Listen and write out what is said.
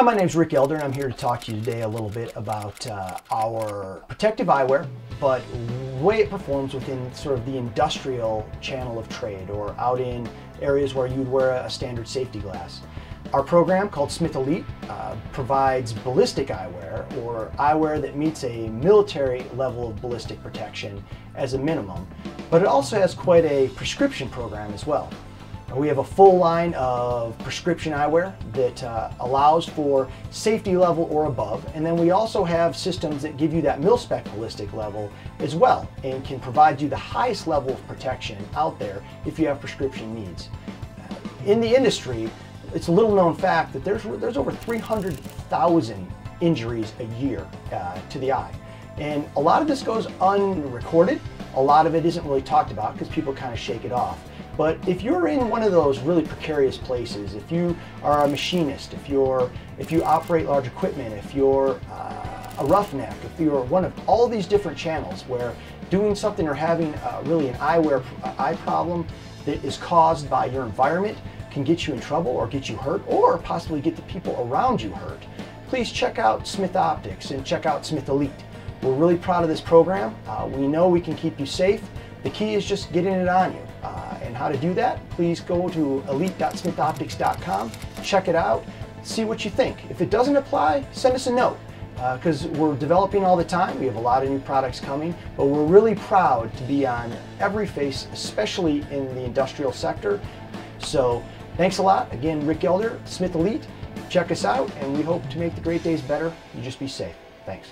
Hi, my name's Rick Elder and I'm here to talk to you today a little bit about our protective eyewear, but the way it performs within sort of the industrial channel of trade or out in areas where you'd wear a standard safety glass. Our program called Smith Elite provides ballistic eyewear or eyewear that meets a military level of ballistic protection as a minimum, but it also has quite a prescription program as well. We have a full line of prescription eyewear that allows for safety level or above, and then we also have systems that give you that MIL SPEC ballistic level as well and can provide you the highest level of protection out there if you have prescription needs. In the industry, it's a little known fact that there's over 300,000 injuries a year to the eye, and a lot of this goes unrecorded. A lot of it isn't really talked about because people kind of shake it off. But if you're in one of those really precarious places, if you are a machinist, if you operate large equipment, if you're a roughneck, if you're one of all these different channels where doing something or having really an eye problem that is caused by your environment can get you in trouble or get you hurt or possibly get the people around you hurt, please check out Smith Optics and check out Smith Elite. We're really proud of this program. We know we can keep you safe. The key is just getting it on you. And how to do that, please go to elite.smithoptics.com, check it out, see what you think. If it doesn't apply, send us a note because we're developing all the time. We have a lot of new products coming, but we're really proud to be on every face, especially in the industrial sector. So thanks a lot. Again, Rick Elder, Smith Elite. Check us out, and we hope to make the great days better. You just be safe. Thanks.